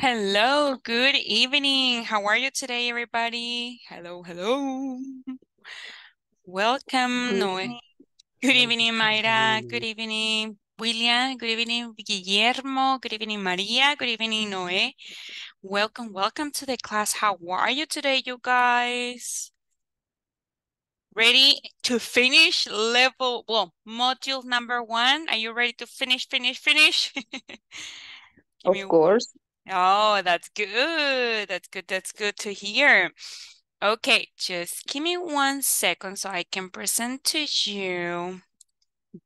Hello, good evening. How are you today, everybody? Hello, hello. Welcome, Noé. Good evening, Mayra. Good evening, William. Good evening, Guillermo. Good evening, Maria. Good evening, Noé. Welcome, welcome to the class. How are you today, you guys? Ready to finish level, well, module number 1? Are you ready to finish? Of course. Oh, that's good. That's good. That's good to hear. Okay, just give me 1 second so I can present to you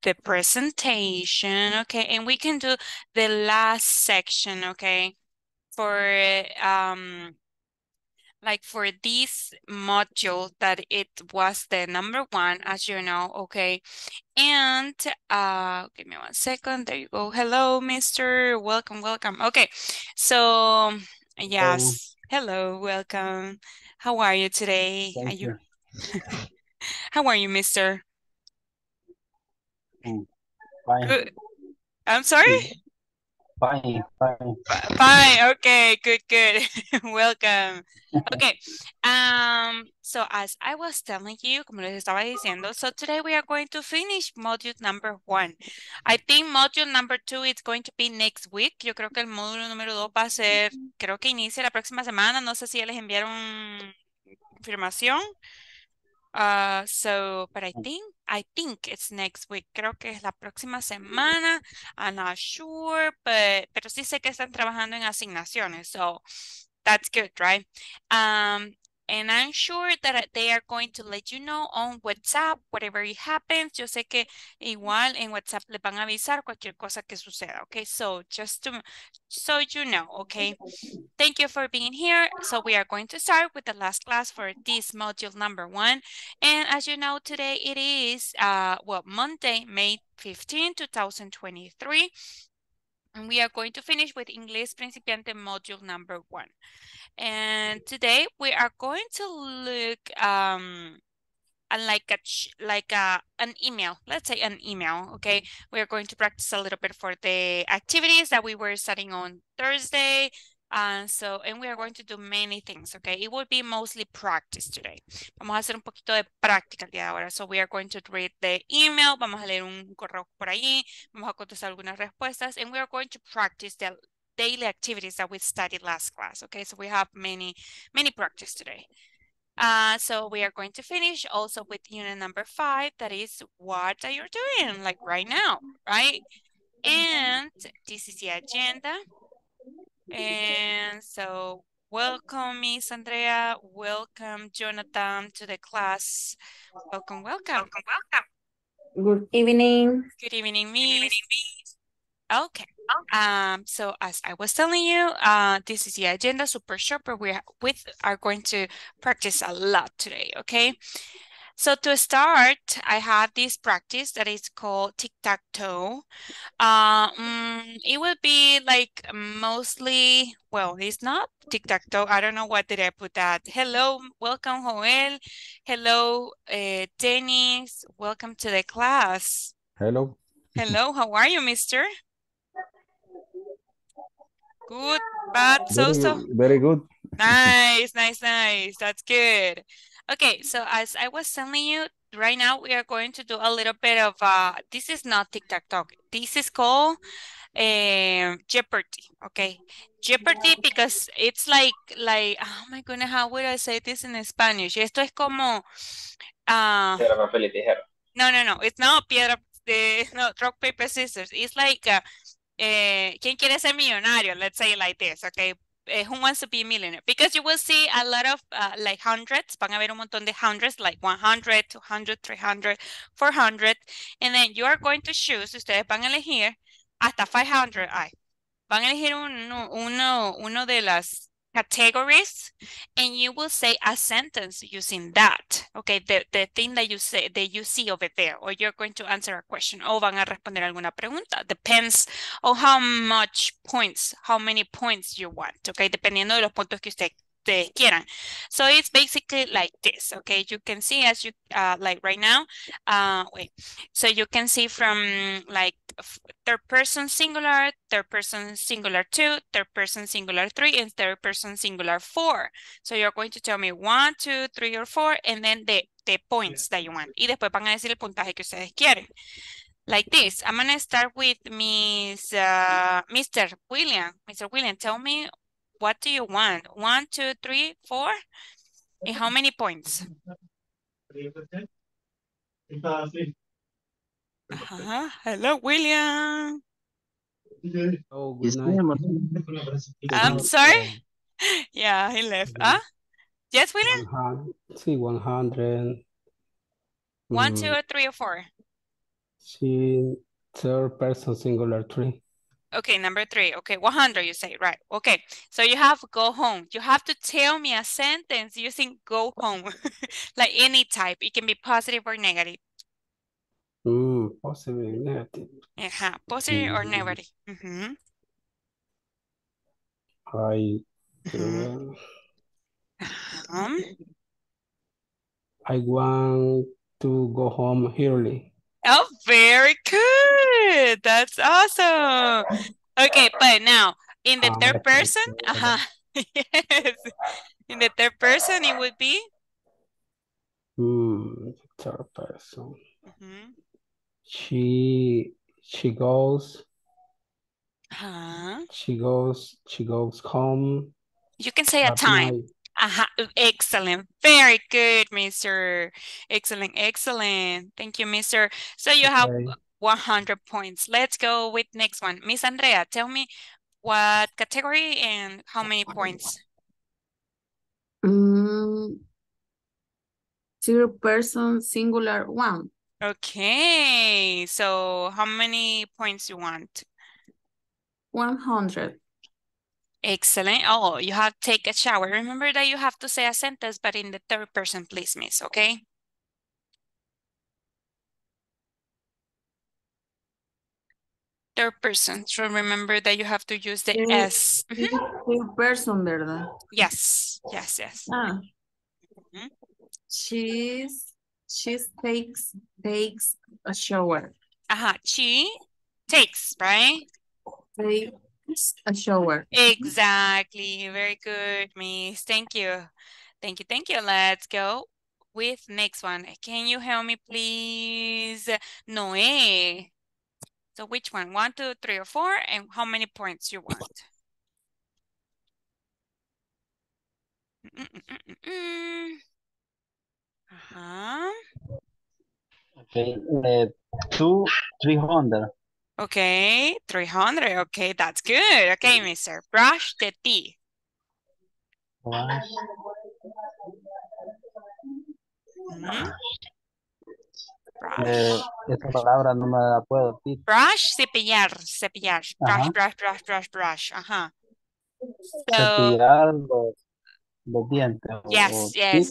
the presentation, okay? And we can do the last section, okay? For like for this module that it was the number 1, as you know, okay? And give me 1 second, there you go. Hello, mister, welcome, welcome. Okay, so yes, hello, welcome. How are you today? Thank you. How are you, mister? Fine. Good. I'm sorry? Fine, okay, good, welcome. Okay, so as I was telling you, como les estaba diciendo, so today we are going to finish module number 1. I think module number 2 is going to be next week. Yo creo que el módulo número 2 va a ser, creo que inicia la próxima semana, no sé si ya les enviaron confirmación. But I think it's next week. Creo que es la próxima semana. I'm not sure, pero sí sé que están trabajando en asignaciones. So that's good, right? And I'm sure that they are going to let you know on WhatsApp, whatever it happens. Yo sé que igual en WhatsApp les van a avisar cualquier cosa que suceda, okay? So just so you know, okay? Thank you for being here. So we are going to start with the last class for this module number 1. And as you know, today it is, Monday, May 15, 2023. And we are going to finish with English Principiante module number 1. And today we are going to look an email. Let's say an email, okay? We are going to practice a little bit for the activities that we were studying on Thursday. And we are going to do many things, okay? It will be mostly practice today. Vamos a hacer un poquito de práctica el día de ahora. So we are going to read the email. Vamos a leer un correo por allí. Vamos a contestar algunas respuestas. And we are going to practice the daily activities that we studied last class, okay? So we have many practice today. So we are going to finish also with unit number 5. That is what are you doing, like right now, right? And this is the agenda. And so welcome, Miss Andrea, welcome, Jonathan, to the class. Welcome. Good evening. Good evening, Miss. Okay. So as I was telling you, this is the agenda, super short, but we are going to practice a lot today, okay? So to start, I have this practice that is called tic-tac-toe. It will be like mostly, well, it's not tic-tac-toe. I don't know what did I put that. Hello, welcome, Joel. Hello, Dennis. Welcome to the class. Hello. Hello, how are you, mister? Good, bad, so-so. Very good. Nice. That's good. Okay, so as I was telling you, right now we are going to do a little bit of, this is not tic-tac-toe. This is called Jeopardy, okay? Jeopardy because it's like, oh my goodness, how would I say this in Spanish? Esto es como... piedra, papel y tijera. No, it's not piedra, no, rock, paper, scissors. It's like, ¿quién quiere ser millonario? Let's say it like this, okay? Who wants to be a millionaire? Because you will see a lot of like hundreds. Van a ver un montón de hundreds, like 100, 200, 300, 400. And then you are going to choose, ustedes van a elegir hasta 500. Van a elegir uno de las categories. And you will say a sentence using that. Okay, the thing that you say, that you see over there. Or you're going to answer a question. O van a responder alguna pregunta. Depends on how many points you want. Okay, dependiendo de los puntos que ustedes quieran. So it's basically like this. Okay, you can see as you, like right now. So you can see from like third person singular, third person singular two, third person singular three, and third person singular four. So you're going to tell me 1, 2, 3, or 4, and then the points that you want. Y después van a decir el puntaje que ustedes quieren. Like this, I'm going to start with Mr. William. Mr. William, tell me, what do you want? 1, 2, 3, 4? And how many points? Uh-huh. Hello, William. Oh, good night. I'm sorry? Yeah, he left. Huh? Yes, William? 100. 1, 2, 3, or 4? She third person singular 3. Okay, number 3. Okay, 100 you say, right? Okay, so you have go home. You have to tell me a sentence using go home, like any type. It can be positive or negative. Positive or negative. Uh-huh. Positive or negative. Mm-hmm. I want to go home early. Oh, very good. That's awesome. Okay, but now in the third person, yes. In the third person, it would be? Third person. She goes home. You can say a time. Night. Excellent. Very good, Mr. Excellent, excellent. Thank you, Mr. So you have 100 points. Let's go with next one. Miss Andrea, tell me what category and how many points? 0 person, singular 1. Okay. So how many points you want? 100. Excellent. Oh, you have to take a shower. Remember that you have to say a sentence, but in the third person, please, miss, okay? Third person. So remember that you have to use the S. Third person, ¿verdad? Yes, yes, yes. She takes a shower. She takes, right? A shower. Exactly. Very good, miss. Thank you. Thank you. Thank you. Let's go with next one. Can you help me, please? Noé. So which one? 1, 2, 3, or 4? And how many points you want? Okay. 2, 300. Okay, 300. Okay, that's good. Okay, mister. Brush the teeth. Esa palabra no me la puedo decir. Brush, cepillar, cepillar. Brush, brush, brush, brush, brush. So, cepillar los dientes. Yes, yes.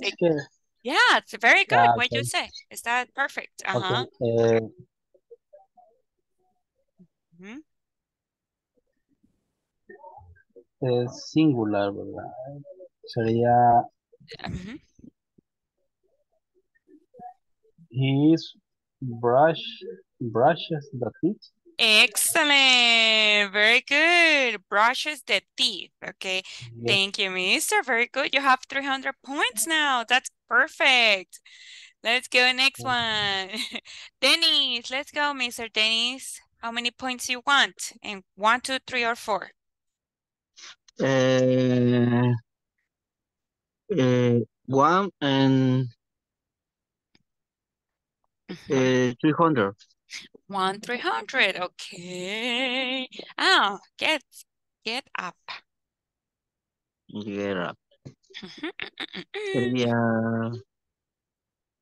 Yeah, it's very good. What you say? Is that perfect? Okay. Es singular, ¿verdad? Sería his brushes the teeth. Excellent. Very good. Brushes the teeth. Okay. Yes. Thank you, mister. Very good. You have 300 points now. That's perfect. Let's go next one. Dennis. Let's go, Mr. Dennis. How many points you want? And 1, 2, 3, or 4? 1 and 300. 1, 300. Okay. Oh, get up. Get up.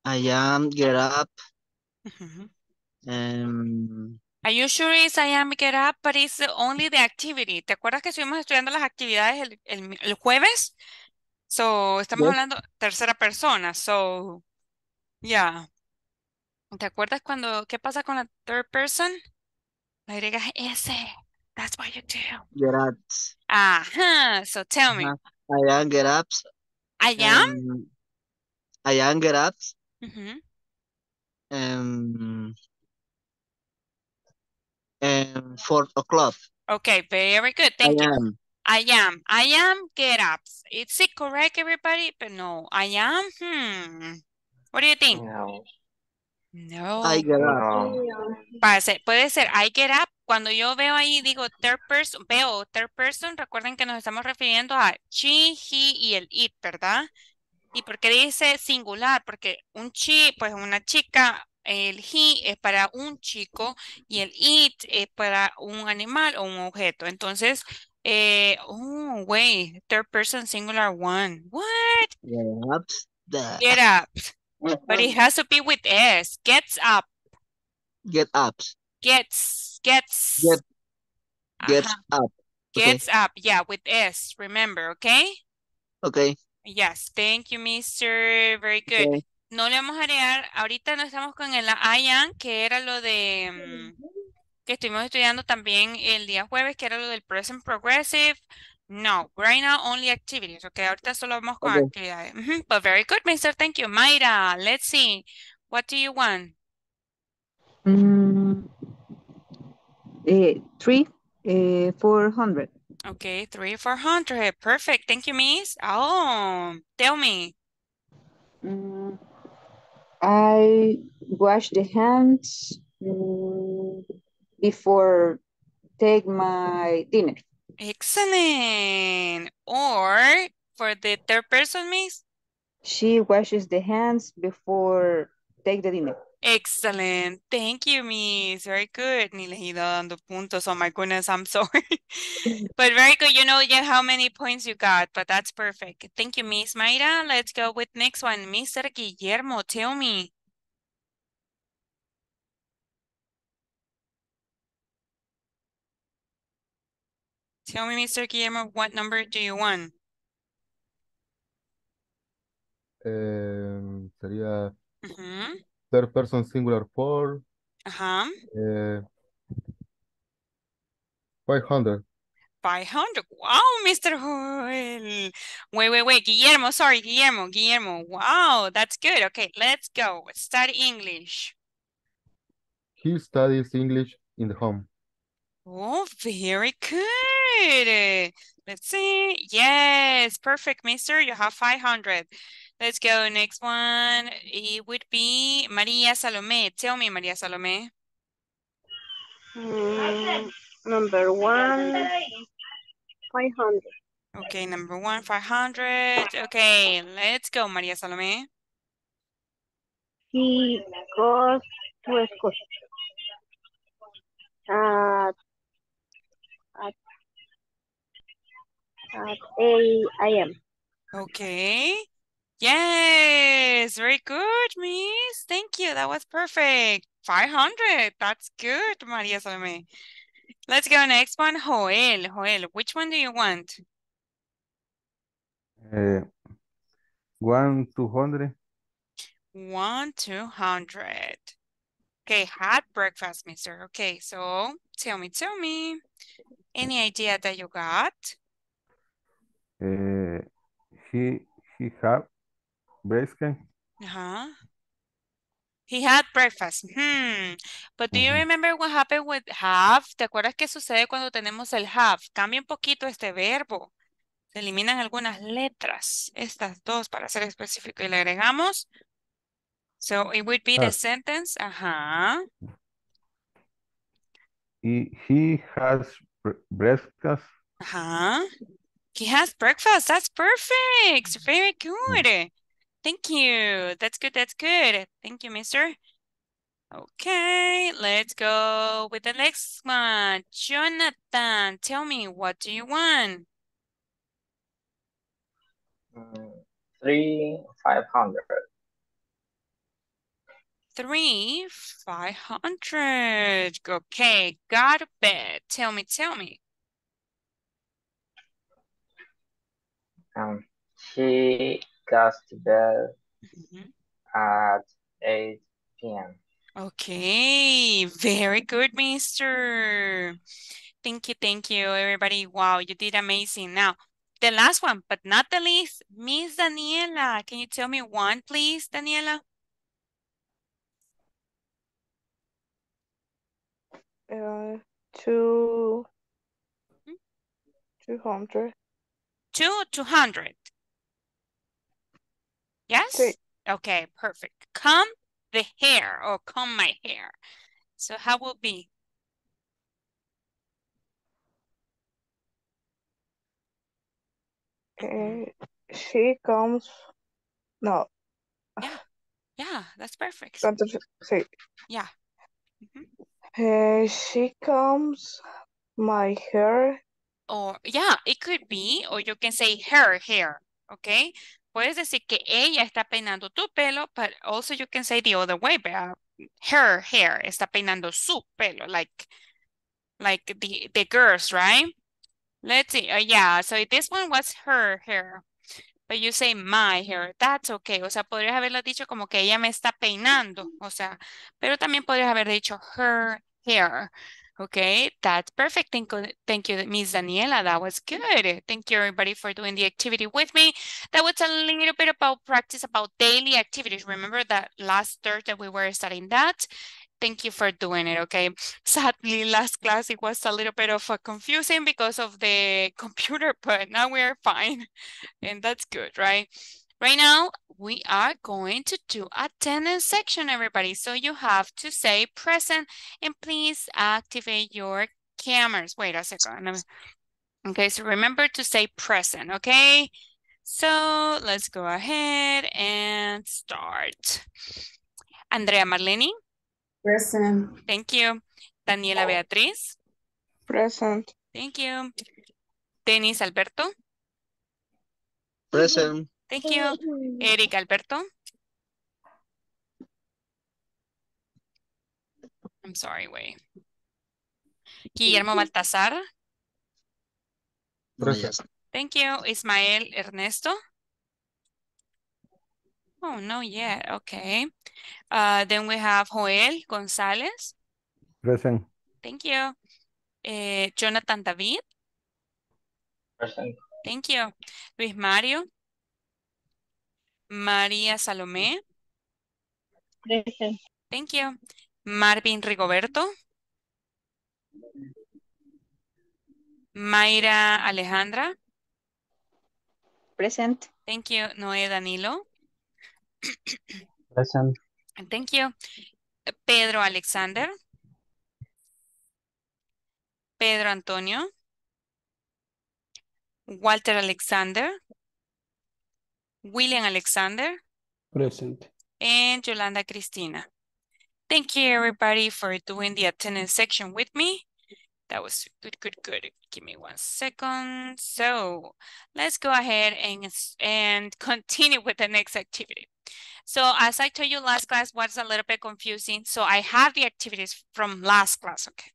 I am get up. Are you sure it's I am get up, but it's only the activity? ¿Te acuerdas que estuvimos estudiando las actividades el jueves? So, estamos hablando tercera persona. So, yeah. ¿Te acuerdas cuando, qué pasa con la third person? Le agregas S. That's what you do. Get up. So, tell me. I am get up. I am? I am get up. 4 o'clock. Okay, very good. Thank you. I am get up. Is it correct, everybody? But no, I am. What do you think? No. I get up. Puede ser I get up. Cuando yo veo ahí, digo third person, veo third person. Recuerden que nos estamos refiriendo a she, he y el it, ¿verdad? ¿Y por qué dice singular? Porque un she, pues una chica, el he es para un chico y el it es para un animal o un objeto. Entonces, oh, wait, third person singular one. What? Get up. But it has to be with S. Gets up. Get up. Gets up. Gets up. Yeah, with S. Remember, okay? Okay. Yes, thank you, mister. Very good. Okay. No le vamos a agregar, ahorita no estamos con el I am, que era lo de que estuvimos estudiando también el día jueves, que era lo del present progressive. No, right now only activities. Okay, ahorita solo vamos con actividades. But very good, mister. Thank you. Mayra, let's see. What do you want? 3,400. Okay, 3,400. Perfect. Thank you, miss. Oh, tell me. I wash the hands before take my dinner. Excellent. Or for the third person, miss? She washes the hands before take the dinner. Excellent. Thank you, miss. Very good. Ni les he ido dando puntos. Oh my goodness, I'm sorry. But very good. You know how many points you got, but that's perfect. Thank you, miss Mayra. Let's go with next one. Mr. Guillermo, tell me. Tell me, Mr. Guillermo, what number do you want? Sería... Third person singular 4. 500. 500. Wow, Mr. Joel. Wait. Guillermo, sorry, Guillermo. Wow, that's good. Okay, let's go. Study English. He studies English in the home. Oh, very good. Let's see. Yes, perfect, mister. You have 500. Let's go next one. It would be Maria Salome. Tell me, Maria Salome. Number 1, 500. Okay, number 1, 500. Okay, let's go, Maria Salome. He goes to school at 8 a.m. Okay. Yes, very good, miss. Thank you. That was perfect. 500. That's good, Maria Salome. Let's go next one. Joel, which one do you want? 1,200. 1,200. Okay, had breakfast, mister. Okay, so tell me. Any idea that you got? He had breakfast. He had breakfast. But do you remember what happened with have? ¿Te acuerdas qué sucede cuando tenemos el have? Cambia un poquito este verbo. Se eliminan algunas letras. Estas dos para ser específico. Y le agregamos. So it would be the sentence. He has breakfast. He has breakfast. That's perfect. Very good. Thank you. That's good. Thank you, mister. Okay, let's go with the next one. Jonathan, tell me, what do you want? 3,500. 3,500. Okay, got a bed. Tell me. She goes to bed at 8 p.m. Okay, very good, mister. Thank you, everybody. Wow, you did amazing. Now, the last one, but not the least, Miss Daniela. Can you tell me one, please, Daniela? Two, 200. 200. Yes? Three. Okay, perfect. Comb the hair or comb my hair. So how will it be? She comes, no. Yeah, that's perfect. Sí. Yeah. Mm-hmm. She combs my hair. Or, yeah, it could be, or you can say her hair, okay? Puedes decir que ella está peinando tu pelo, but also you can say the other way, her hair está peinando su pelo, like the girls, right? Let's see, yeah, so this one was her hair, but you say my hair, that's okay. O sea, podrías haberlo dicho como que ella me está peinando, o sea, pero también podrías haber dicho her hair. Okay, that's perfect. Thank you, Miss Daniela. That was good. Thank you, everybody, for doing the activity with me. That was a little bit about practice about daily activities. Remember that last Thursday we were studying that. Thank you for doing it, okay? Sadly, last class, it was a little bit of confusing because of the computer, but now we are fine. And that's good, right? Right now, we are going to do attendance section, everybody. So you have to say present and please activate your cameras. Wait a second. Okay, so remember to say present, okay? So let's go ahead and start. Andrea Marlene. Present. Thank you. Daniela Beatriz. Present. Thank you. Dennis Alberto. Present. Thank you. Eric Alberto. I'm sorry, Wei. Guillermo Baltazar. Present. Thank you. Ismael Ernesto. Oh, no yet. Okay. Then we have Joel Gonzalez. Present. Thank you. Jonathan David. Present. Thank you. Luis Mario. Maria Salomé. Present. Thank you. Marvin Rigoberto. Mayra Alejandra. Present. Thank you. Noé Danilo. Present. Thank you. Pedro Alexander. Pedro Antonio. Walter Alexander. William Alexander. Present. And Yolanda Cristina. Thank you, everybody, for doing the attendance section with me. That was good. Give me 1 second. So let's go ahead and continue with the next activity. So as I told you last class, was a little bit confusing. So I have the activities from last class, okay?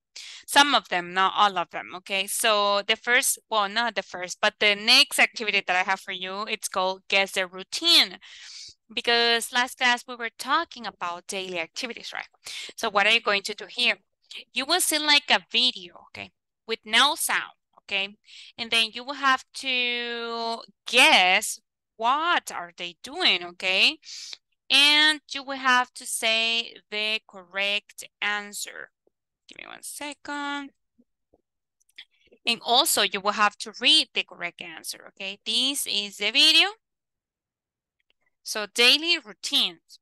Some of them, not all of them, okay? So the first, well, not the first, but the next activity that I have for you, it's called Guess the Routine. Because last class we were talking about daily activities, right? So what are you going to do here? You will see like a video, okay? With no sound, okay? And then you will have to guess what are they doing, okay? And you will have to say the correct answer. Give me 1 second. And also you will have to read the correct answer, okay? This is the video. So daily routines.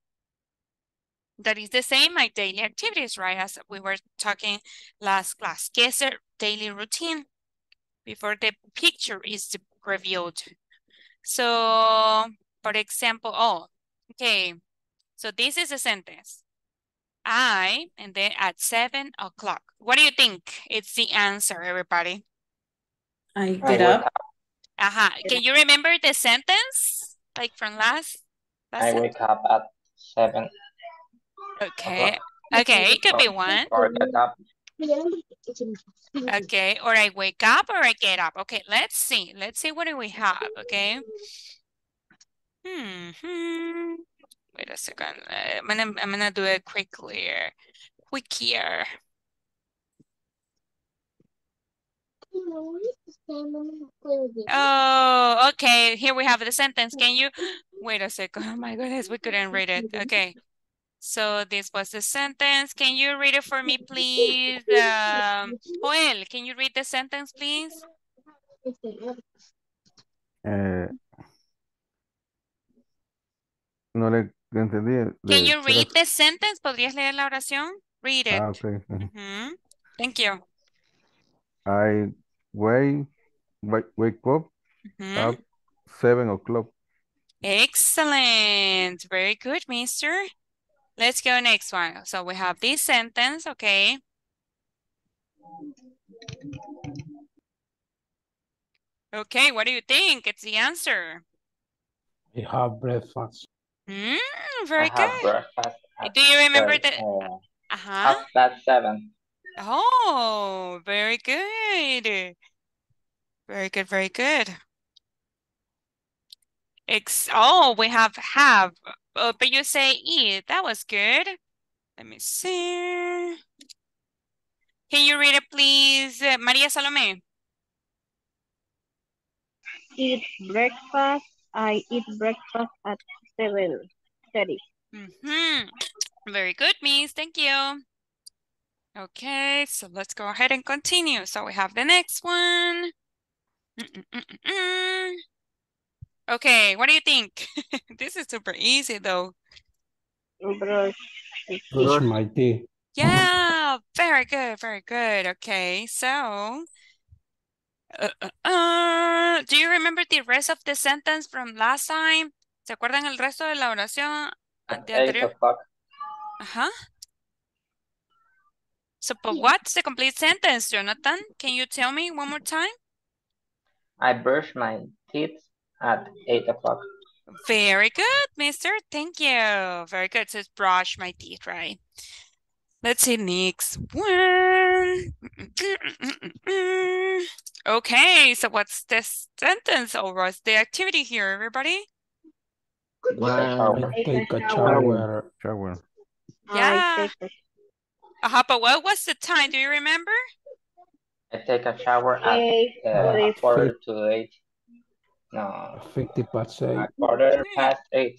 That is the same like daily activities, right? As we were talking last class. Guess the daily routine before the picture is revealed. So, for example, oh, okay. So this is a sentence. I, and then at 7 o'clock. What do you think? It's the answer, everybody. I get up. Can you remember the sentence? Like from last I wake up at 7. Okay. Okay, it could be one. Or get up. Okay, or I wake up or I get up. Okay, let's see. Let's see what do we have, okay? Wait a second. I'm gonna do it quickly. Quicker. Oh, okay. Here we have the sentence. Can you? Wait a second. Oh my goodness, we couldn't read it. Okay. So this was the sentence. Can you read it for me, please? Joel, can you read the sentence, please? No le entendí. Can you read the sentence? ¿Podrías leer la oración? Read it. Ah, okay. Mm-hmm. Thank you. I wake up mm-hmm. at 7 o'clock. Excellent. Very good, mister. Let's go next one. So we have this sentence, okay. Okay, what do you think? It's the answer. I have breakfast. Mm, very good. Do you remember that? Uh-huh. That's 7. Oh, very good. Very good, very good. Oh, we have. Oh, but you say eat. That was good. Let me see. Can you read it, please? Maria Salome. Eat breakfast. I eat breakfast at 7:30. Mm-hmm. Very good, Miss. Thank you. Okay, so let's go ahead and continue. So we have the next one. Okay, what do you think? This is super easy, though. Brush my teeth. Yeah, very good, very good. Okay, so... do you remember the rest of the sentence from last time? ¿Se acuerdan el resto de la oración? Uh-huh. So, but what's the complete sentence, Jonathan? Can you tell me one more time? I brush my teeth at 8 o'clock. Very good, mister. Thank you. Very good. So, it's brush my teeth, right? Let's see next one. Okay, so what's this sentence or what's the activity here, everybody? Wow. Take a shower. Yeah. But what was the time? Do you remember? I take a shower at 7:45. No. 8:50. 8:15.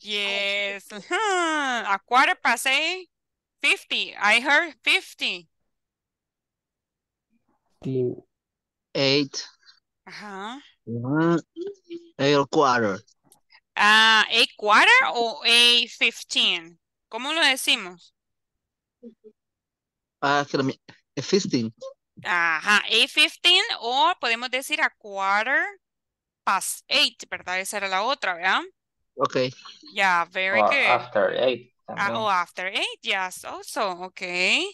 Yes. Uh-huh. 8:15. 50. I heard 50. 8. Uh-huh. 8:15. 8:15 or 8:15? ¿Cómo lo decimos? 8:15. Ajá, 8:15 o podemos decir 8:15, ¿verdad? Esa era la otra, ¿verdad? Okay. Yeah, very good. After 8. Oh, after 8, yes, also, okay.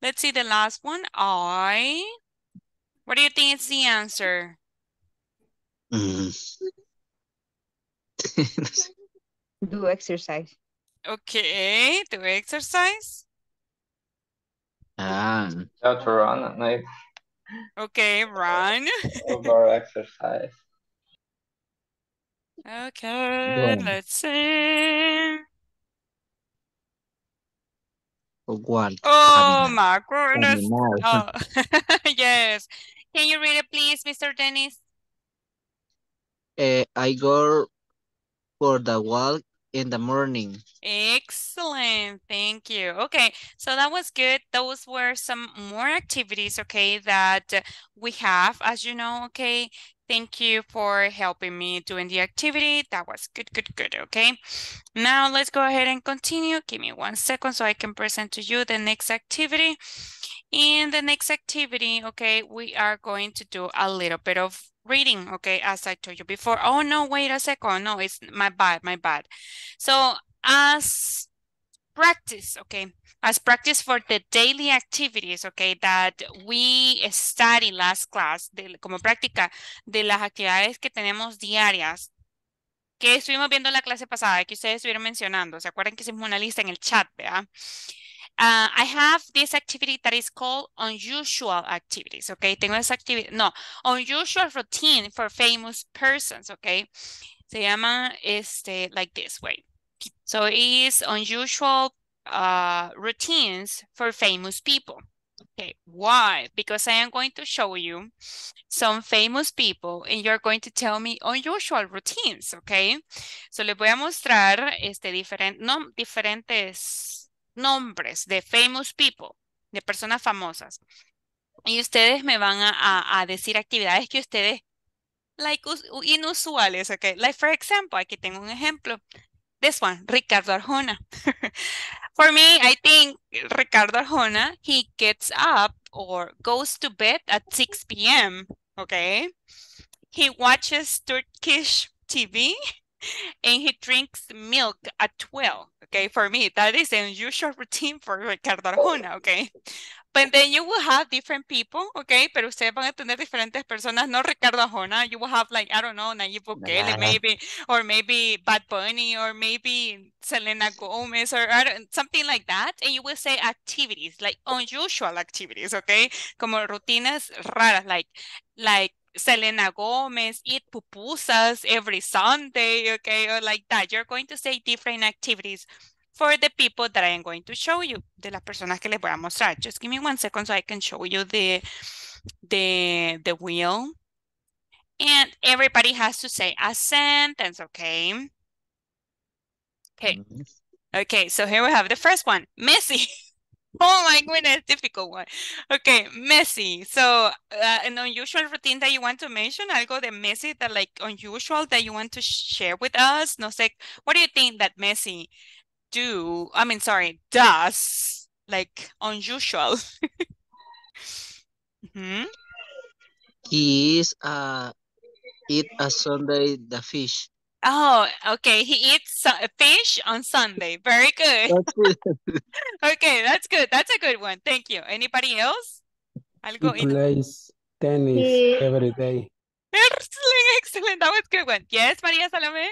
Let's see the last one. What do you think is the answer? Do exercise. Okay, do exercise. To run at night. Okay, run. Or exercise. Okay, yeah. Let's see. Oh my goodness. Oh. Yes. Can you read it, please, Mr. Dennis? I go for the walk in the morning. Excellent. Thank you. Okay. So that was good. Those were some more activities, okay, that we have, as you know, okay. Thank you for helping me doing the activity. That was good, good, good, okay? Now let's go ahead and continue. Give me 1 second so I can present to you the next activity. In the next activity, okay, we are going to do a little bit of reading, okay, as I told you before. Oh, no, wait a second. No, it's my bad, my bad. So as practice, okay, as practice for the daily activities, okay, that we study last class, como práctica de las actividades que tenemos diarias, que estuvimos viendo en la clase pasada, que ustedes estuvieron mencionando, ¿se acuerdan que hicimos una lista en el chat, ¿verdad? I have this activity that is called unusual activities, okay, tengo esa actividad, no, unusual routine for famous persons, okay, se llama, like this way. So it is unusual routines for famous people. Okay, why? Because I am going to show you some famous people and you're going to tell me unusual routines, okay? So les voy a mostrar diferentes nombres de famous people, de personas famosas. Y ustedes me van a decir actividades que ustedes, like, inusuales, okay? Like, for example, aquí tengo un ejemplo. This one, Ricardo Arjona. For me, I think Ricardo Arjona, he gets up or goes to bed at 6 p.m., okay? He watches Turkish TV and he drinks milk at 12, okay? For me, that is an unusual routine for Ricardo Arjona, okay? But then you will have different people, okay? Pero ustedes van a tener diferentes personas, no Ricardo Arjona. You will have, like, I don't know, Nayib Bukele, nah, maybe, or maybe Bad Bunny, or maybe Selena Gomez, or something like that. And you will say activities, like unusual activities, okay? Como rutinas raras, like Selena Gomez, eat pupusas every Sunday, okay? Or like that. You're going to say different activities for the people that I am going to show you, de las personas que les voy a mostrar. Just give me 1 second so I can show you the wheel. And everybody has to say a sentence, okay? Okay. Okay, so here we have the first one, Messi. Oh my goodness, difficult one. Okay, Messi. So an unusual routine that you want to mention, algo de Messi that, like, unusual that you want to share with us. No sé, what do you think that Messi does, like, unusual? Mm-hmm. He is eat a Sunday the fish. Oh, okay, he eats fish on Sunday. Very good. Okay, that's good. That's a good one. Thank you. Anybody else? Algo he plays tennis every day. Excellent, excellent. That was a good one. Yes, Maria Salome?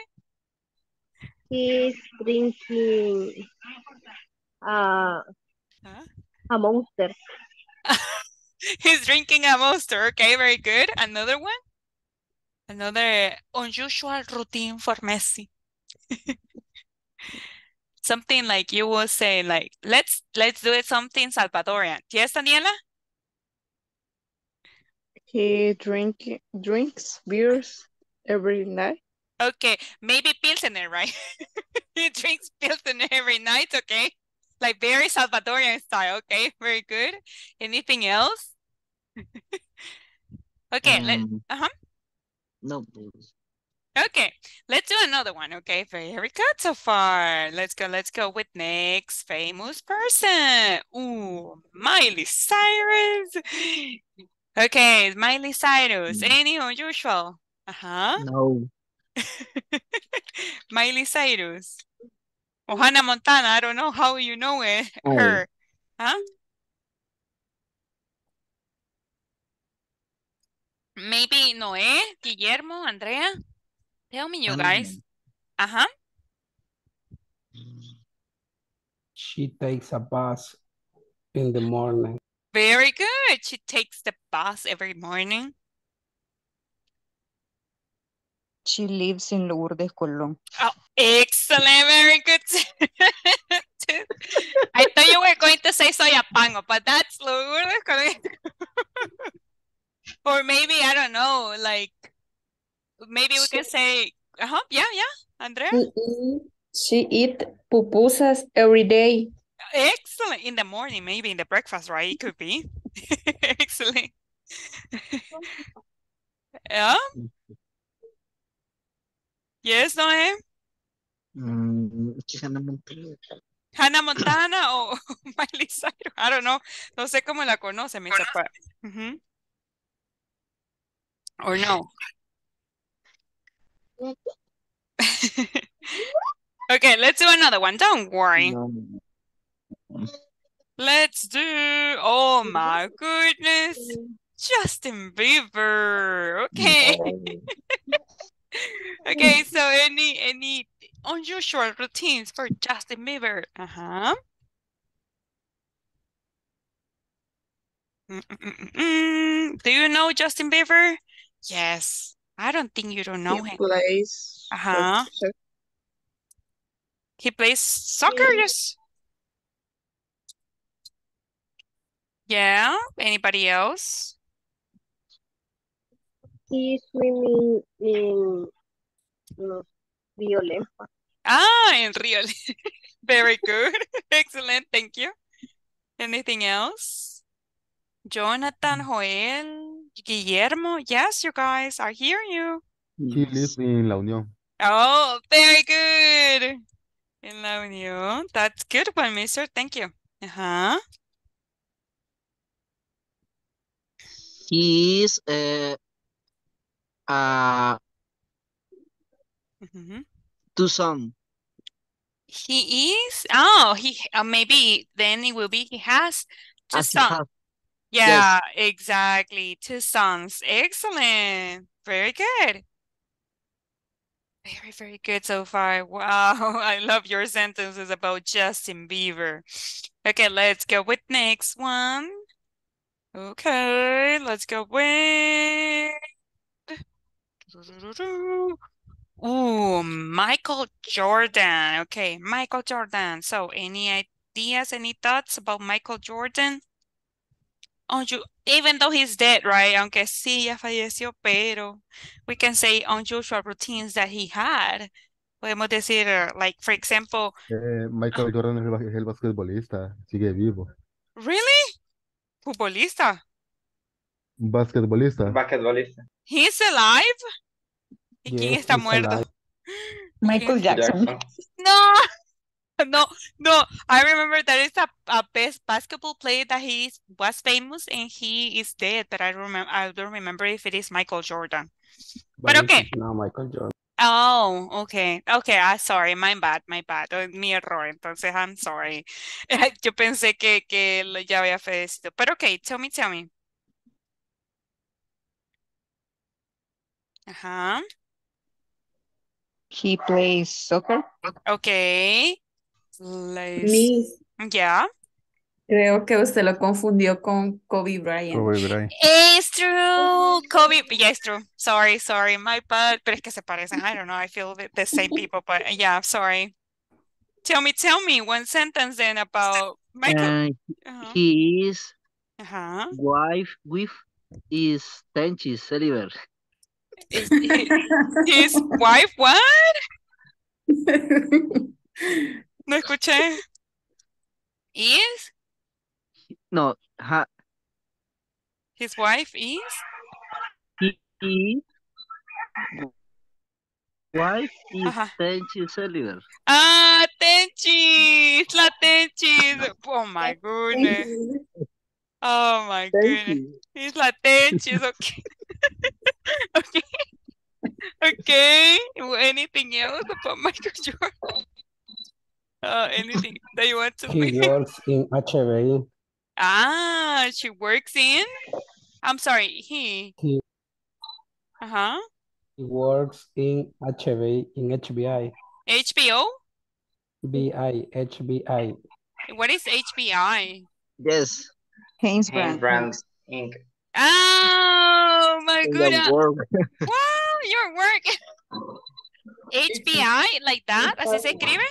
He's drinking a monster. He's drinking a monster. Okay, very good. Another one? Another unusual routine for Messi. Something like you will say, like, let's do it something Salvadorian. Yes, Daniela? He drinks beers every night. Okay, maybe Pilsner, right? He drinks Pilsner every night, okay? Like very Salvadorian style, okay? Very good. Anything else? Okay, No. Okay, let's do another one, okay? Very good so far. Let's go with next famous person. Ooh, Miley Cyrus. Okay, Miley Cyrus. Any unusual? No. Miley Cyrus or Hannah Montana. I don't know how you know it. Her. Huh? Maybe Noé, Guillermo, Andrea. Tell me, you guys. She takes a bus in the morning. Very good. She takes the bus every morning. She lives in Lourdes Colón. Oh, excellent. Very good. I thought you were going to say Soyapango, but that's Lourdes Colón. Or maybe, I don't know, like, maybe we can say, Andrea? She eats pupusas every day. Excellent. In the morning, maybe in the breakfast, right? It could be. Excellent. Yeah. Yes, Noé? Hannah Montana o Miley Cyrus. I don't know. No sé cómo la conoce, mi papá. Or no. Okay, let's do another one. Don't worry. Let's do... Oh, my goodness. Justin Bieber. Okay. Okay, so any unusual routines for Justin Bieber? Do you know Justin Bieber? Yes. I don't think you don't know him. Plays soccer. He plays soccer, yes. Yeah. Anybody else? He's swimming in Rio Lento. Ah, in Rio Lento. Very good. Excellent. Thank you. Anything else? Jonathan, Joel, Guillermo. Yes, you guys. I hear you. He lives in La Unión. Oh, very good. In La Unión. That's good one, mister. Thank you. He is Tucson. He is? Oh, he maybe then it will be he has two sons. Yeah, yes. Exactly. Two sons. Excellent. Very good. Very, very good so far. Wow. I love your sentences about Justin Bieber. Okay, let's go with next one. Okay, let's go with... Oh, Michael Jordan. Okay, Michael Jordan. So, any ideas, any thoughts about Michael Jordan? Oh, even though he's dead, right? Aunque sí, ya falleció, pero we can say unusual routines that he had. Podemos decir, like, for example... Michael Jordan es el basquetbolista, sigue vivo. Really? Futbolista? Basquetbolista. Basquetbolista. He's alive? ¿Y quién está muerto? Michael Jackson. No. I remember there is a best basketball player that he was famous and he is dead, but I don't remember if it is Michael Jordan. But okay. No, Michael Jordan. Oh, okay. Okay, I'm sorry. My bad. Mi error. Entonces, I'm sorry. Yo pensé que ya había fallecido. But okay, tell me. He plays soccer. Okay. Miss. Yeah. Creo que usted lo confundió con Kobe Bryant. Kobe Bryant. It's true. Kobe. Yeah, it's true. Sorry. My bad. Pero es que se parecen. I don't know. I feel the same people, but yeah, sorry. Tell me one sentence then about Michael. His wife with is Tenchi Silver. His wife, what? No escuché. Is? No. His wife is? He wife is Tenchi Cellular. Ah, Tenchi. It's la Tenchi. Oh, my goodness. Oh, my goodness. It's la Tenchi. Okay. Okay. Anything else about Michael Jordan? Anything that you want to say? She works in HBI. Ah, she works in? I'm sorry, he. He works in HBI. HBO? HBI. What is HBI? Yes. Haynes Brands Inc. Oh my goodness. Wow, your work. HBI, like that? ¿Así se escribe?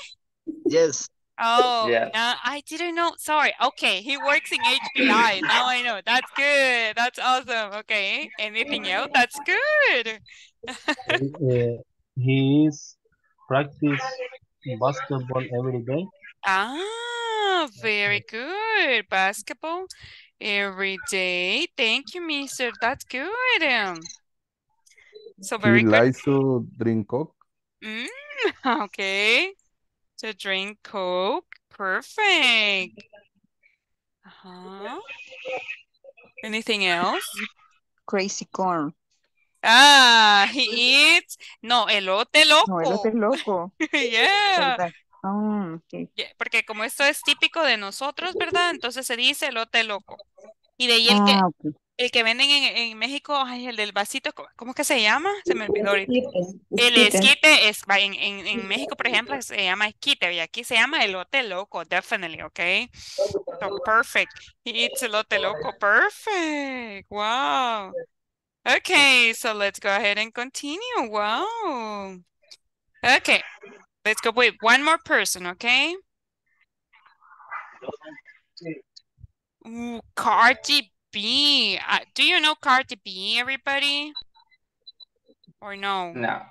Yes. Oh, yeah. No, I didn't know. Sorry. Okay, he works in HBI. Now I know. That's good. That's awesome. Okay, anything else? That's good. He is practice basketball every day. Ah, very good. Basketball every day. Thank you, mister. That's good. So very good. He likes to drink Coke. Okay. To drink Coke. Perfect. Anything else? Crazy corn. Ah, he eats. No, elote loco. No, elote loco. Yeah. Oh, okay. Yeah, porque como esto es típico de nosotros, ¿verdad? Entonces se dice elote loco. Y de ahí el que venden en México, ay, el del vasito, ¿cómo es que se llama? Se me olvidó ahorita. El esquite es, en México, por ejemplo, se llama esquite y aquí se llama elote loco, definitely, okay? So perfect. He eats elote loco, perfect. Wow. Okay, so let's go ahead and continue. Wow. Okay. Let's go with one more person, okay? Ooh, Cardi B. Do you know Cardi B, everybody? Or no? No.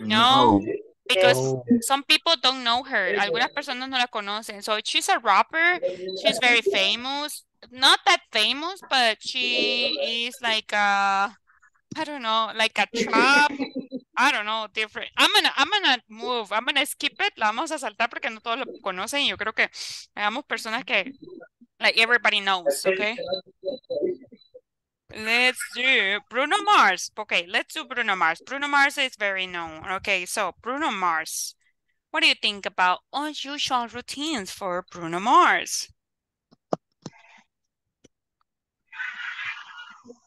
No? Because some people don't know her. Algunas personas no la conocen. So she's a rapper. She's very famous. Not that famous, but she is like a, I don't know, like a trap. I don't know, different. I'm gonna move. I'm gonna skip it. La vamos a saltar porque no todos lo conocen. Yo creo que hagamos personas que, like, everybody knows, okay? Let's do Bruno Mars. Okay, let's do Bruno Mars. Bruno Mars is very known. Okay, so Bruno Mars. What do you think about unusual routines for Bruno Mars?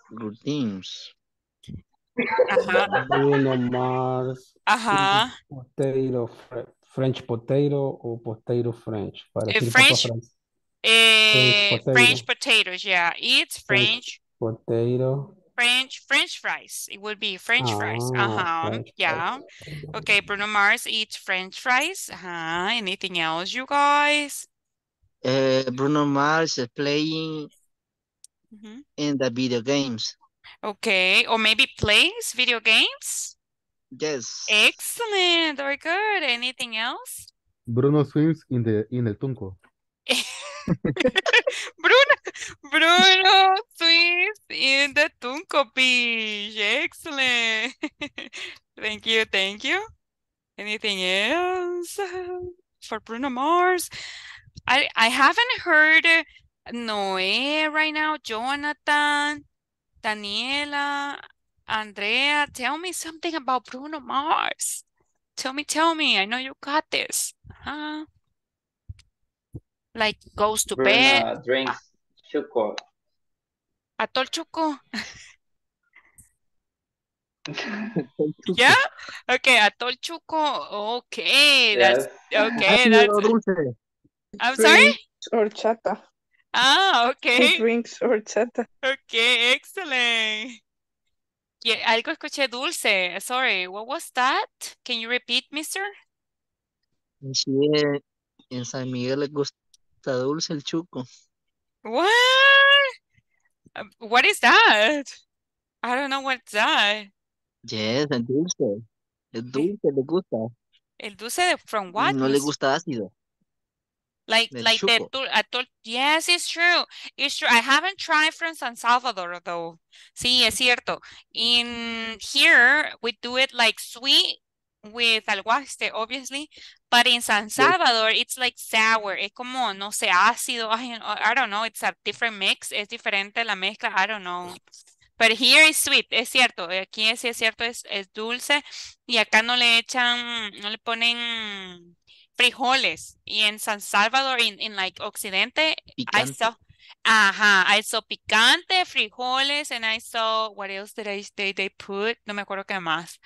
Routines. Bruno Mars. Potato, French potato or potato French. Para French potatoes, yeah. It's French potato. French fries. It would be French fries. French fries. Okay, Bruno Mars eats French fries. Anything else, you guys? Bruno Mars is playing in the video games. Okay, or maybe plays video games? Yes. Excellent, very good. Anything else? Bruno swims in el Tunco. Bruno swims in the Tunco Beach. Excellent. Thank you, thank you. Anything else for Bruno Mars? I haven't heard Noé right now, Jonathan, Daniela, Andrea, tell me something about Bruno Mars. Tell me. I know you got this. Like goes to bed. Bruno drinks chuco. Atol chuco. Yeah? Okay, atol chuco. Okay, yes. That's... I'm sorry? Horchata. Okay. He drinks horchata. Okay, excellent. Yeah, algo escuché dulce. Sorry, what was that? Can you repeat, mister? Sí, en San Miguel le gusta dulce el chuco. What? What is that? I don't know what's that. Yes, el dulce. El dulce le gusta. El dulce from what? No le gusta ácido. Like the, yes, it's true. It's true. I haven't tried from San Salvador though. Sí, es cierto. In here, we do it like sweet with alguaste, obviously. But in San Salvador, it's like sour. Es como, no sé, ácido. I don't know. It's a different mix. Es diferente la mezcla. I don't know. But here is sweet. Es cierto. Aquí sí es cierto. Es dulce. Y acá no le echan, no le ponen... frijoles. Y en San Salvador, in like Occidente, picante. I saw picante, frijoles, and I saw, what else did they put? No me acuerdo qué más.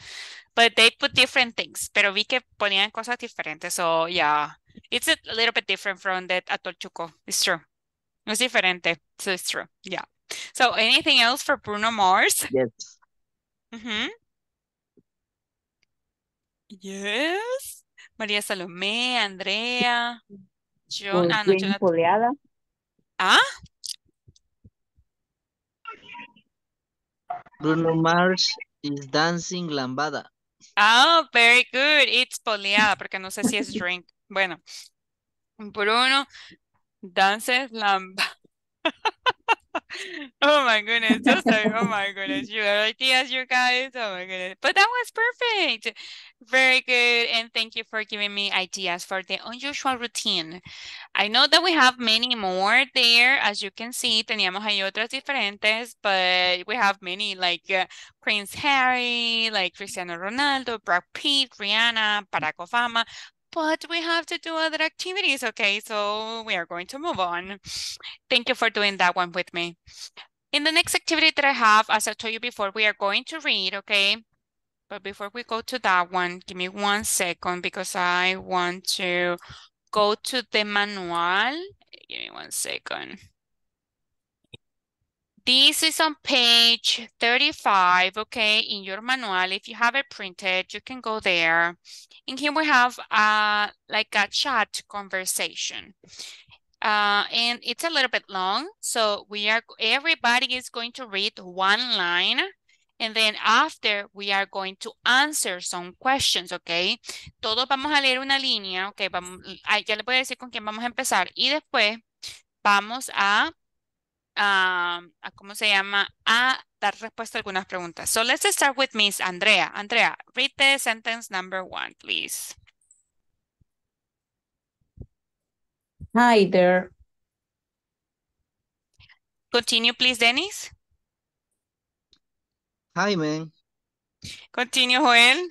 But they put different things. Pero vi que ponían cosas diferentes. So, yeah. It's a little bit different from that atol chuco. It's true. Es diferente. So, it's true. Yeah. So, anything else for Bruno Mars? Yes. Yes. María Salomé, Andrea, Jonathan. Poleada. Bruno Mars is dancing lambada. Oh, very good. It's poleada, porque no sé si es drink. Bueno, Bruno dances lambada. Oh my goodness, oh my goodness, you have ideas, you guys, oh my goodness. But that was perfect. Very good, and thank you for giving me ideas for the unusual routine. I know that we have many more there, as you can see, teníamos ahí otras diferentes, but we have many, like Prince Harry, like Cristiano Ronaldo, Brad Pitt, Rihanna, Barack Obama, but we have to do other activities, okay? So we are going to move on. Thank you for doing that one with me. In the next activity that I have, as I told you before, we are going to read, okay? But before we go to that one, give me 1 second because I want to go to the manual. Give me 1 second. This is on page 35, okay, in your manual. If you have it printed, you can go there. And here we have like a chat conversation. And it's a little bit long. So everybody is going to read one line. And then after, we are going to answer some questions, ¿ok? Todos vamos a leer una línea, ¿ok? Vamos, ya les voy a decir con quién vamos a empezar. Y después vamos a ¿cómo se llama? A dar respuesta a algunas preguntas. So let's start with Miss Andrea. Andrea, read the sentence number 1, please. Hi there. Continue, please, Dennis. Hi, man. Continue, Joel.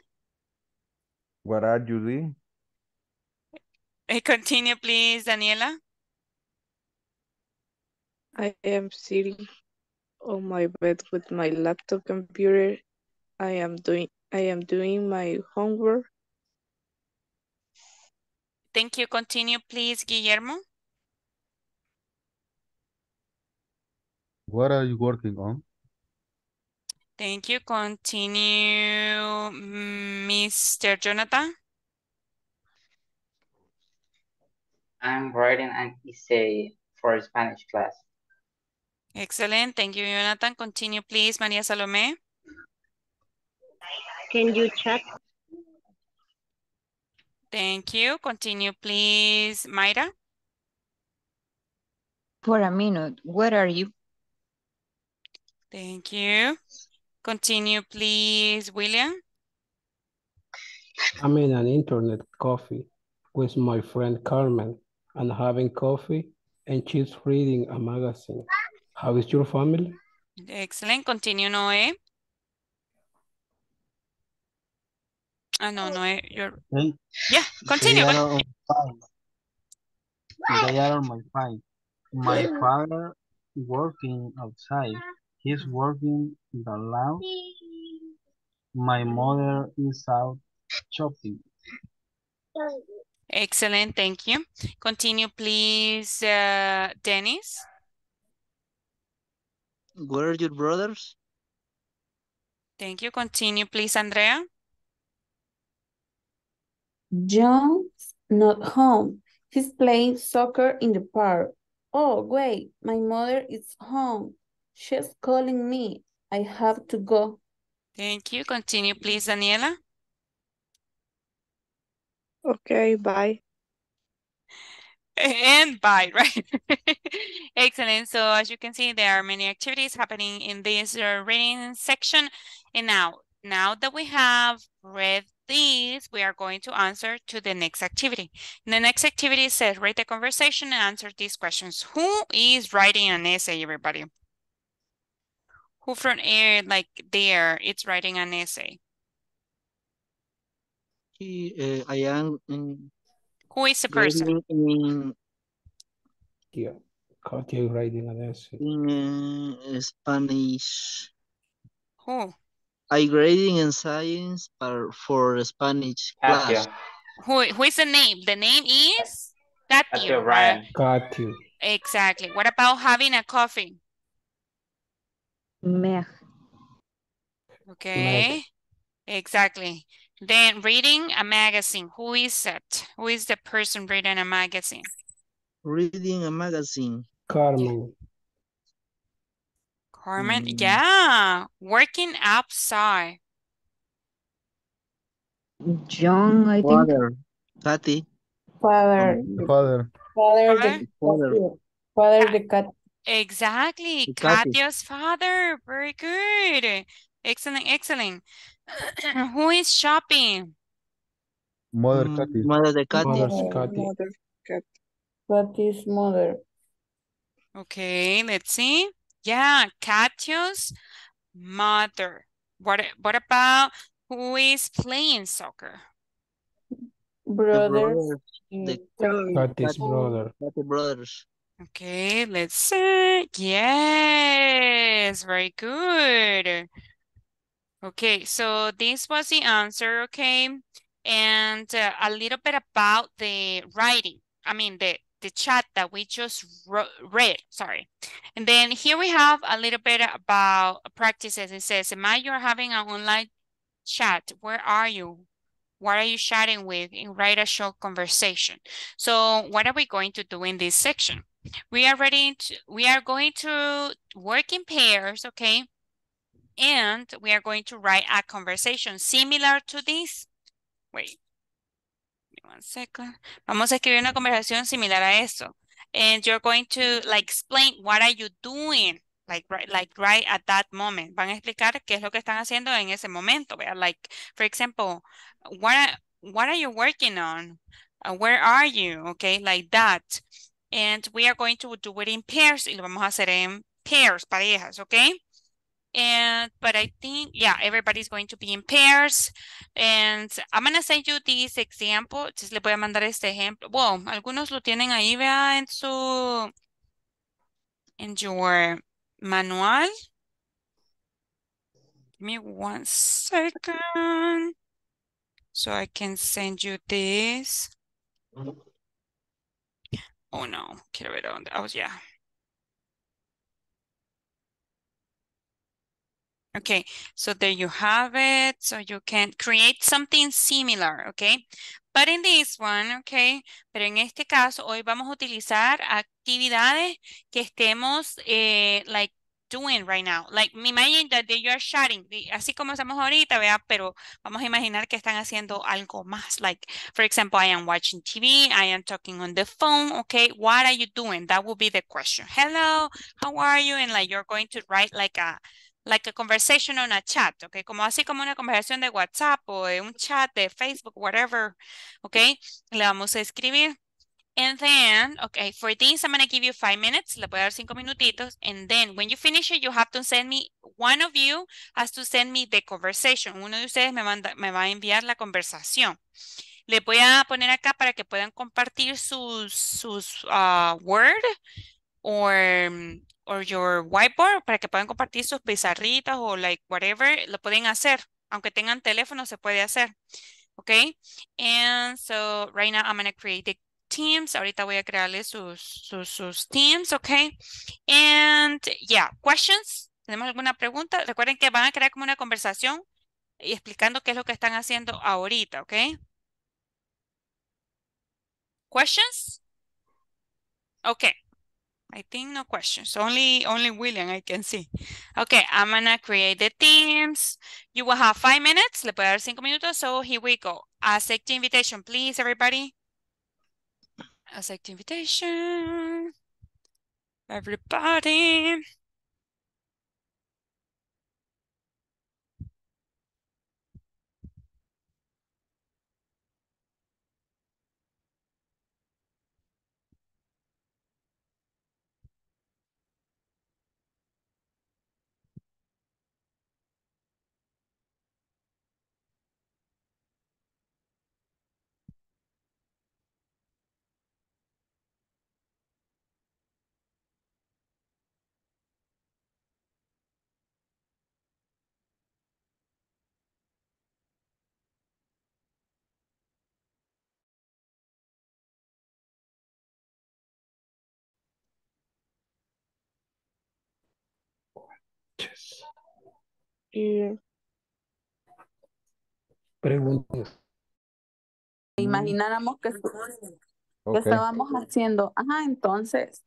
What are you doing? Continue, please, Daniela. I am sitting on my bed with my laptop computer. I am doing my homework. Thank you. Continue, please, Guillermo. What are you working on? Thank you. Continue, Mr. Jonathan. I'm writing an essay for a Spanish class. Excellent. Thank you, Jonathan. Continue, please, Maria Salome. Can you chat? Thank you. Continue, please, Mayra. For a minute, where are you? Thank you. Continue, please, William. I'm in an internet coffee with my friend Carmen and having coffee and she's reading a magazine. How is your family? Excellent. Continue, Noé. Ah, no, Noé, you're... Yeah, continue. They are on my phone. My father is working outside. He's working in the lawn. My mother is out shopping. Excellent, thank you. Continue, please, Dennis. Where are your brothers? Thank you. Continue, please, Andrea. John's not home. He's playing soccer in the park. Oh, wait, my mother is home. She's calling me. I have to go. Thank you. Continue, please, Daniela. Okay, bye. And bye, right? Excellent. So as you can see, there are many activities happening in this reading section. And now that we have read these, we are going to answer to the next activity. The next activity says, write the conversation and answer these questions. Who is writing an essay, everybody? Who from air, like there, it's writing an essay? I am. Who is the person? Yeah, Katia writing an essay. In Spanish. Who? I grading in science for Spanish class. Who is the name? The name is? Katia, right? Katia. Exactly. What about having a coffee? Mer. Okay, exactly. Then reading a magazine. Who is it? Who is the person reading a magazine? Reading a magazine. Carmen. Carmen, yeah. Working outside. John, I think. Father. Patty. Father. Father. Father the cat. Exactly, Katia's father. Very good. Excellent, excellent. Who is shopping? Mother Katia. Mother Katia. Katia's mother. Okay, let's see. Yeah, Katia's mother. What about who is playing soccer? Brothers. Katia's brother. Katia's brothers. Okay, let's see. Yes, very good. Okay, so this was the answer, okay? And a little bit about the writing. I mean, the chat that we just read, sorry. And then here we have a little bit about practices. It says, Maya, you're having an online chat. Where are you? What are you chatting with? And write a short conversation. So what are we going to do in this section? We are going to work in pairs, okay? And we are going to write a conversation similar to this. Wait. 1 second. Vamos a escribir una conversación similar a esto. And you're going to like explain what are you doing, like right at that moment. Van a explicar qué es lo que están haciendo en ese momento. Like, for example, what are you working on? Where are you? Okay, like that. And we are going to do it in pairs. Y lo vamos a hacer en pairs, parejas, okay? And, but I think, yeah, everybody's going to be in pairs. And I'm going to send you this example. Entonces, le voy a mandar este ejemplo. Wow, algunos lo tienen ahí, vea, en su, en your manual. Give me 1 second. So I can send you this. Oh no, quiero ver dónde. Oh, yeah. Okay, so there you have it. So you can create something similar, okay? But in this one, okay, pero en este caso, hoy vamos a utilizar actividades que estemos, like, doing right now. Like, imagine that you are chatting, así como estamos ahorita, ¿verdad? Pero vamos a imaginar que están haciendo algo más. Like, for example, I am watching TV, I am talking on the phone, okay? What are you doing? That will be the question. Hello, how are you? And, like, you're going to write, like a conversation on a chat, okay? Como así como una conversación de WhatsApp o de un chat de Facebook, whatever, okay? Le vamos a escribir. And then, okay, for this, I'm going to give you 5 minutes. Le voy a dar 5 minutitos. And then when you finish it, you have to send me, one of you has to send me the conversation. Uno de ustedes me va a enviar la conversación. Le voy a poner acá para que puedan compartir sus Word or your whiteboard, para que puedan compartir sus pizarritas o like whatever, lo pueden hacer. Aunque tengan teléfono, se puede hacer. Okay? And so right now I'm going to create the teams. Ahorita voy a crearle sus teams. Okay? And yeah, questions. ¿Tenemos alguna pregunta? Recuerden que van a crear como una conversación y explicando qué es lo que están haciendo ahorita. Okay? Questions? Okay. I think no questions, only William I can see. Okay, I'm gonna create the teams. You will have 5 minutes, le puedo dar 5 minutos, so here we go. Accept the invitation, please, everybody. Accept the invitation, everybody. Preguntas. Imagináramos que estábamos haciendo. Ajá, entonces,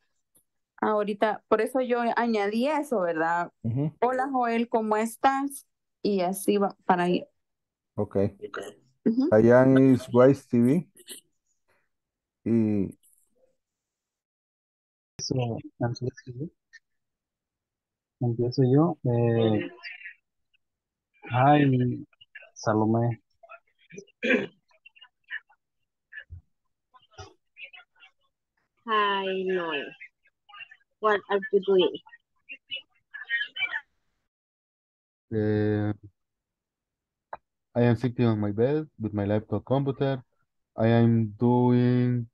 ahorita, por eso yo añadí eso, ¿verdad? Hola, Joel, ¿cómo estás? Y así va para ir. Ok. Allá en Wise TV. Y... Empiezo yo. Hi, Salomé. Hi, Noé. What are you doing? I am sitting on my bed with my laptop computer. I am doing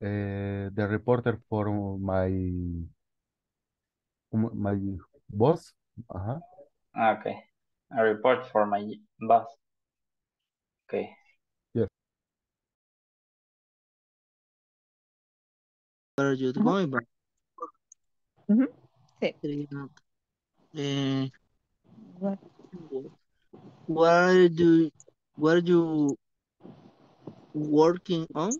the reporter for my boss. Okay, a report for my boss. Okay. Yes. Where are you going, bro? Where do you working on?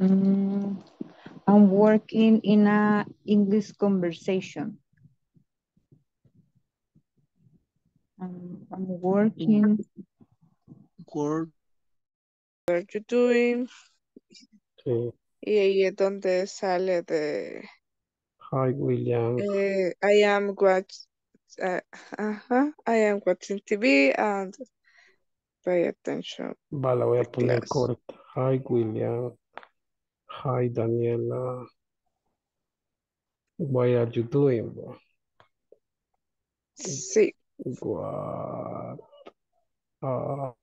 I'm working in an English conversation. I'm working. Work. What are you doing? Okay. Y ahí es donde sale de... Hi, William. I am watching TV and pay attention. Vale, voy a poner corta. Hi, William. Hi, Daniela. What are you doing? Bro? Sí. What are...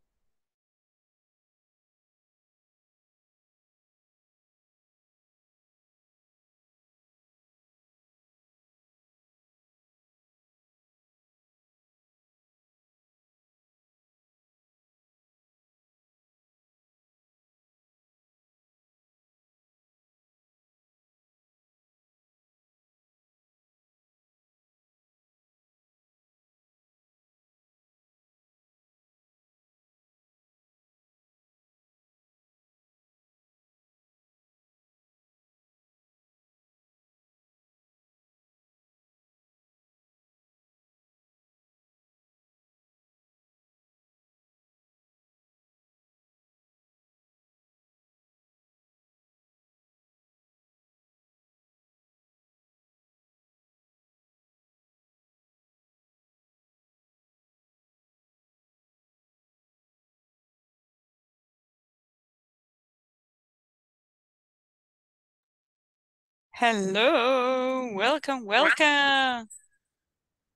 Hello, welcome. Welcome,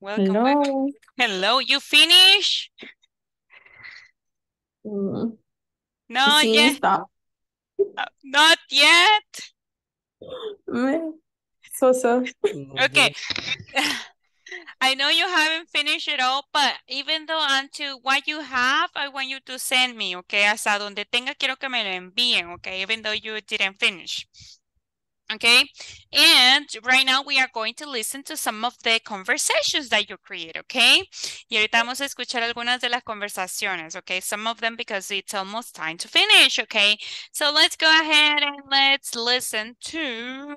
hello. Welcome. Hello, you finish? Mm. Not yet. Stop. Not yet. So. Okay. I know you haven't finished it all, but even though unto what you have, I want you to send me, okay? Hasta donde tenga, quiero que me lo envíen, okay? Even though you didn't finish. Okay, and right now we are going to listen to some of the conversations that you create, okay? Y ahorita vamos a escuchar algunas de las conversaciones, okay? Some of them because it's almost time to finish, okay? So let's go ahead and let's listen to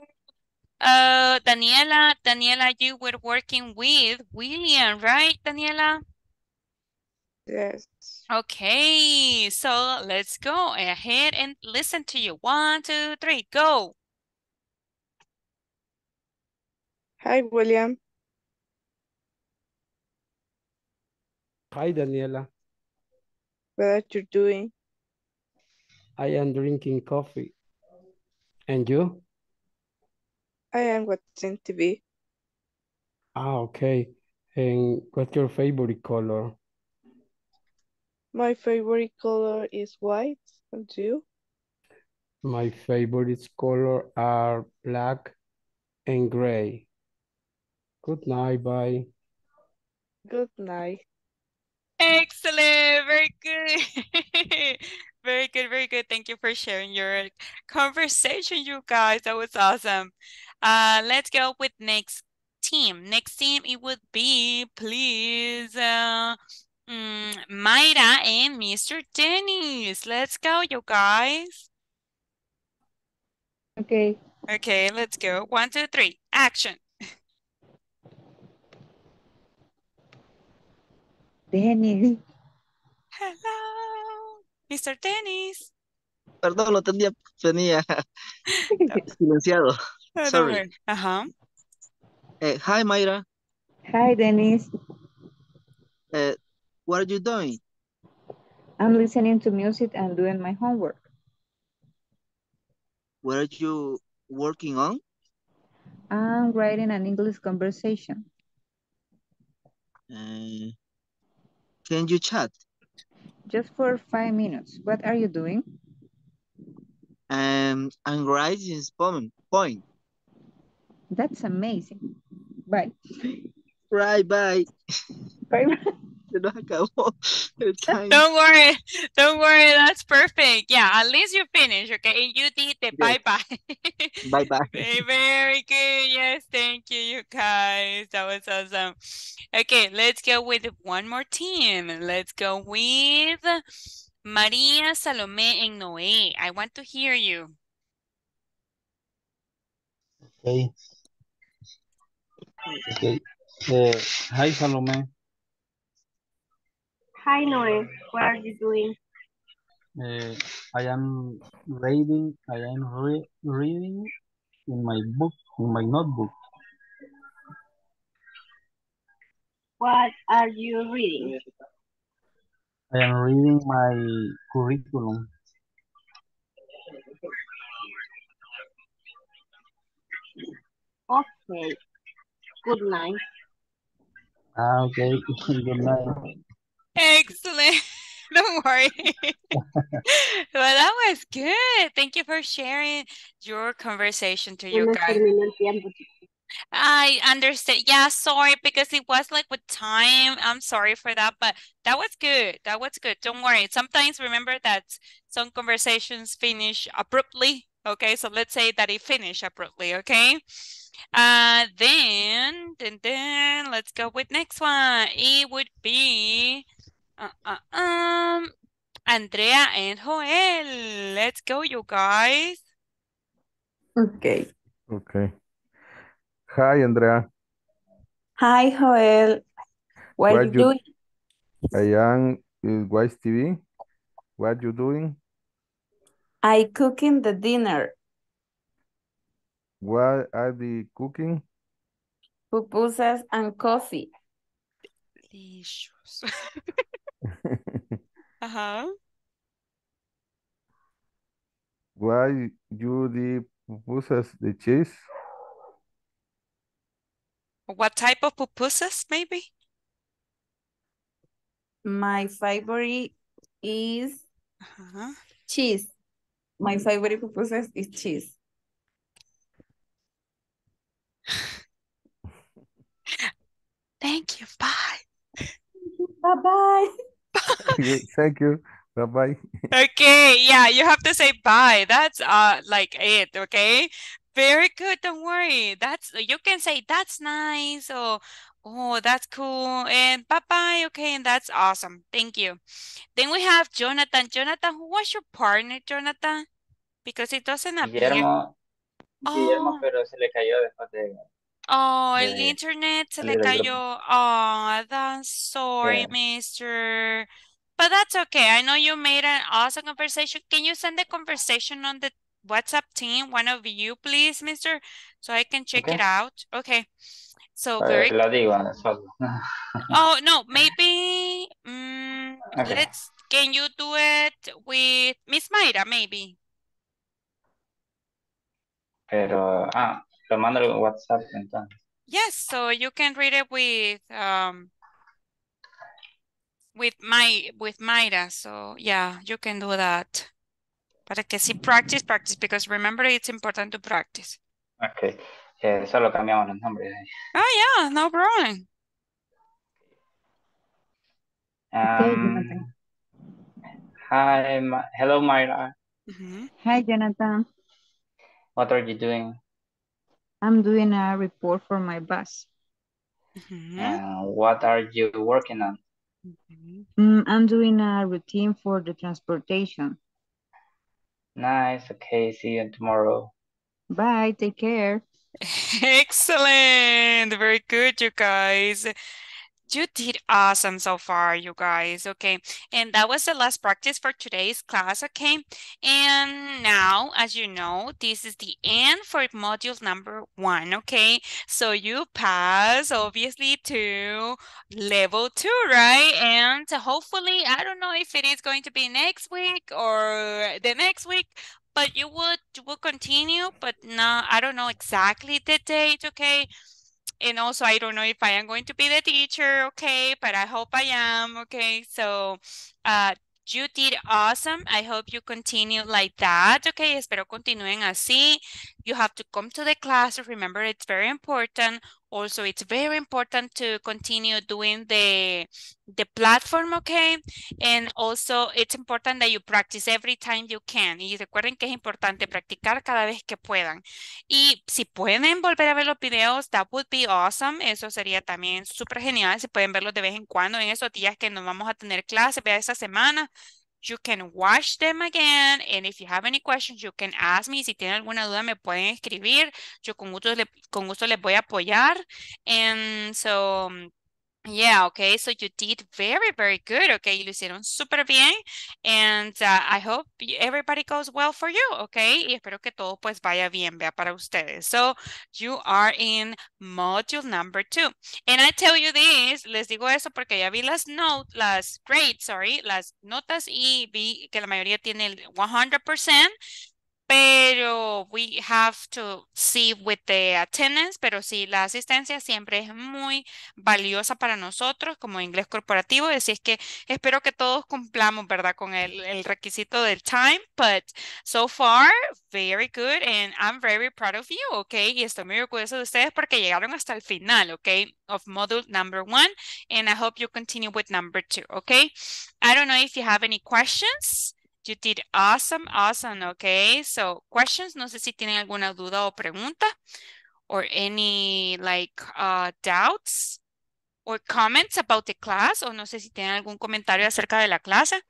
Daniela. Daniela, you were working with William, right, Daniela? Yes. Okay, so let's go ahead and listen to you. 1, 2, 3, go. Hi, William. Hi, Daniela. What are you doing? I am drinking coffee. And you? I am watching TV. Ah, okay. And what's your favorite color? My favorite color is white. And you? My favorite color are black and gray. Good night, bye. Good night. Excellent, very good. Very good, very good. Thank you for sharing your conversation, you guys. That was awesome. Let's go with next team. Next team, it would be, please, Mayra and Mr. Dennis. Let's go, you guys. Okay. Okay, let's go. 1, 2, 3, action. Dennis. Hello, Mr. Dennis. Perdón, lo tenía silenciado. Sorry. Hi, Mayra. Hi, Dennis. What are you doing? I'm listening to music and doing my homework. What are you working on? I'm writing an English conversation. Can you chat? Just for 5 minutes. What are you doing? I'm writing poem. That's amazing. Bye. Right, bye. Bye. Don't worry. That's perfect. Yeah, at least you finish, okay? You did the bye-bye. Bye-bye. Very good. Yes, thank you, you guys. That was awesome. Okay, let's go with one more team. Let's go with Maria, Salomé, and Noé. I want to hear you. Okay. Okay. Hi, Salomé. Hi, Noé. What are you doing? I am reading in my book, in my notebook. What are you reading? I am reading my curriculum. Okay. Good night. Okay. Good night. Excellent. Don't worry. Well, that was good. Thank you for sharing your conversation to your guys. I understand. Yeah, sorry, because it was like with time. I'm sorry for that, but that was good. That was good. Don't worry. Sometimes remember that some conversations finish abruptly. Okay, so let's say that it finished abruptly. Okay. Then let's go with next one. It would be Andrea and Joel. Let's go, you guys. Okay. Okay. Hi, Andrea. Hi, Joel. What are you doing? I am in Wise TV. What are you doing? I cooking the dinner. What are the cooking? Pupusas and coffee. Delicious. Uh-huh. Why do the pupusas the cheese? What type of pupusas maybe? My favorite is cheese. My favorite pupusas is cheese. Thank you. Bye. Bye-bye. Thank you. Bye-bye. Okay. Yeah, you have to say bye. That's like it. Okay. Very good. Don't worry. That's, you can say that's nice, or oh, that's cool, and bye-bye. Okay. And that's awesome. Thank you. Then we have Jonathan. Jonathan, who was your partner, Jonathan? Because it doesn't appear. Guillermo, pero se le cayó después de... Oh, the internet se le cayó. Oh, that's sorry, mister. But that's okay. I know you made an awesome conversation. Can you send the conversation on the WhatsApp team? One of you, please, mister, so I can check it out. Okay. So very... Oh, no, maybe... Okay. Let's... Can you do it with Miss Mayra, maybe? Pero... Lo mando en WhatsApp entonces. Yes, so you can read it with Mayra. So yeah, you can do that. Para que sí, practice, because remember it's important to practice. Okay. Solo cambiamos los nombres. Oh yeah, no problem. Hi, hello, Mayra. Hi, Jonathan. What are you doing? I'm doing a report for my boss. What are you working on? I'm doing a routine for the transportation. Nice. Okay. See you tomorrow. Bye. Take care. Excellent. Very good, you guys. You did awesome so far, you guys, okay? And that was the last practice for today's class, okay? And now, as you know, this is the end for module number 1, okay? So you pass, obviously, to level 2, right? And hopefully, I don't know if it is going to be next week or the next week, but you will continue, but no, I don't know exactly the date, okay? And also, I don't know if I am going to be the teacher, okay? But I hope I am, okay? So, you did awesome. I hope you continue like that, okay? Espero continúen así. You have to come to the class. Remember, it's very important. Also, it's very important to continue doing the platform, okay? And also, it's important that you practice every time you can. Y recuerden que es importante practicar cada vez que puedan. Y si pueden volver a ver los videos, that would be awesome. Eso sería también súper genial. Si pueden verlos de vez en cuando en esos días que nos vamos a tener clases, vea esa semana. You can watch them again. And if you have any questions, you can ask me. Si tienen alguna duda, me pueden escribir. Yo con gusto les voy a apoyar. And so, yeah, okay. So you did very, very good. Okay, lo hicieron súper bien. And I hope everybody goes well for you. Okay, y espero que todo pues vaya bien, vea, para ustedes. So you are in module number 2. And I tell you this, les digo eso porque ya vi las notas y vi que la mayoría tiene el 100%. Pero we have to see with the attendance, pero sí, la asistencia siempre es muy valiosa para nosotros como inglés corporativo, así es que espero que todos cumplamos, ¿verdad? Con el requisito del time, but so far, very good, and I'm very proud of you, okay? Y estoy muy orgulloso de ustedes porque llegaron hasta el final, okay? Of module number 1, and I hope you continue with number 2, okay? I don't know if you have any questions. You did awesome, awesome, okay? So, questions, no sé si tienen alguna duda o pregunta, or any, doubts or comments about the class, o no sé si tienen algún comentario acerca de la clase,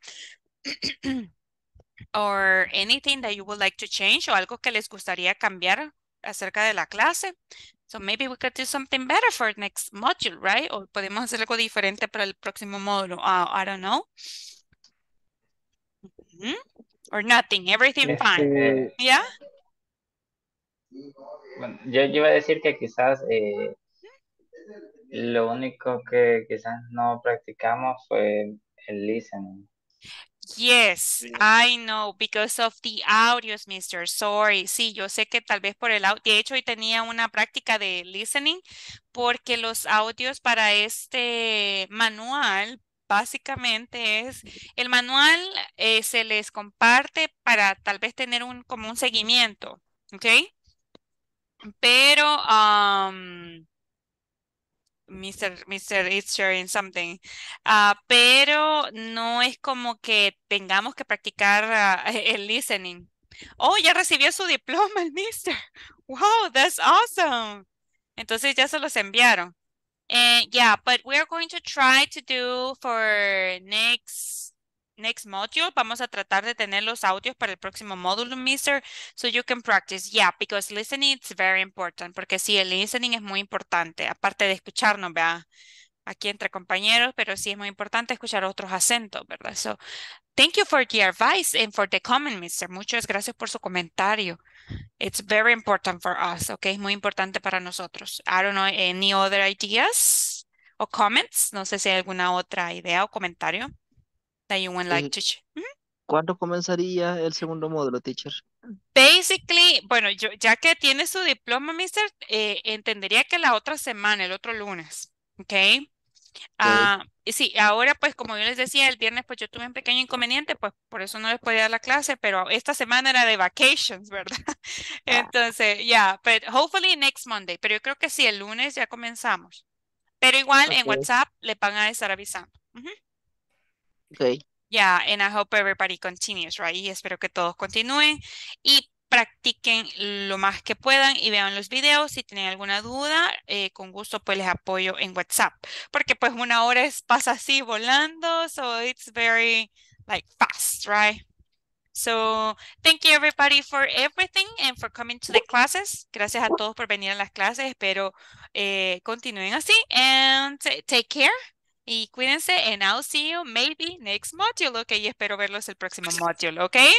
or anything that you would like to change, o algo que les gustaría cambiar acerca de la clase. So, maybe we could do something better for next module, right? O podemos hacer algo diferente para el próximo módulo. I don't know. Mm-hmm. Or nothing, everything fine. Yeah. Bueno, yo iba a decir que quizás lo único que quizás no practicamos fue el listening. Yes, I know, because of the audios, mister. Sorry. Sí, yo sé que tal vez por el audio. De hecho, hoy tenía una práctica de listening porque los audios para este manual básicamente es, el manual se les comparte para tal vez tener como un seguimiento, ¿ok? Pero, Mr. is sharing something, pero no es como que tengamos que practicar el listening. Oh, ya recibió su diploma el Mr. Wow, that's awesome. Entonces ya se los enviaron. And yeah, but we're going to try to do for next module. Vamos a tratar de tener los audios para el próximo módulo, mister, so you can practice. Yeah, because listening is very important. Porque sí, el listening es muy importante. Aparte de escucharnos, ¿verdad? Aquí entre compañeros, pero sí es muy importante escuchar otros acentos, ¿verdad? So, thank you for the advice and for the comment, mister. Muchas gracias por su comentario. It's very important for us, okay? Es muy importante para nosotros. I don't know, any other ideas or comments? No sé si hay alguna otra idea o comentario that you would like to share. ¿Cuándo comenzaría el segundo módulo, teacher? Basically, bueno, yo ya que tiene su diploma, mister, entendería que la otra semana, el otro lunes, okay? Sí, ahora pues como yo les decía, el viernes pues yo tuve un pequeño inconveniente, pues por eso no les podía dar la clase, pero esta semana era de vacations, ¿verdad? Entonces, yeah, but hopefully next Monday, pero yo creo que sí, el lunes ya comenzamos, pero igual en WhatsApp les van a estar avisando. Okay. Yeah, and I hope everybody continues, right? Y espero que todos continúen y practiquen lo más que puedan y vean los videos. Si tienen alguna duda, con gusto pues les apoyo en WhatsApp. Porque pues una hora pasa así volando, so it's very fast, right? So thank you everybody for everything and for coming to the classes. Gracias a todos por venir a las clases. Espero continúen así. And take care y cuídense. And I'll see you maybe next module, okay? Y espero verlos el próximo module, okay?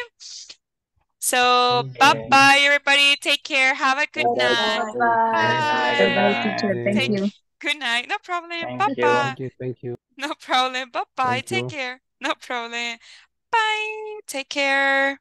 So, bye-bye, everybody. Take care. Have a good night. Bye-bye. Good night, teacher. Thank you. Good night. No problem. Bye-bye. Thank you. No problem. Bye-bye. Take care. No problem. Bye. Take care.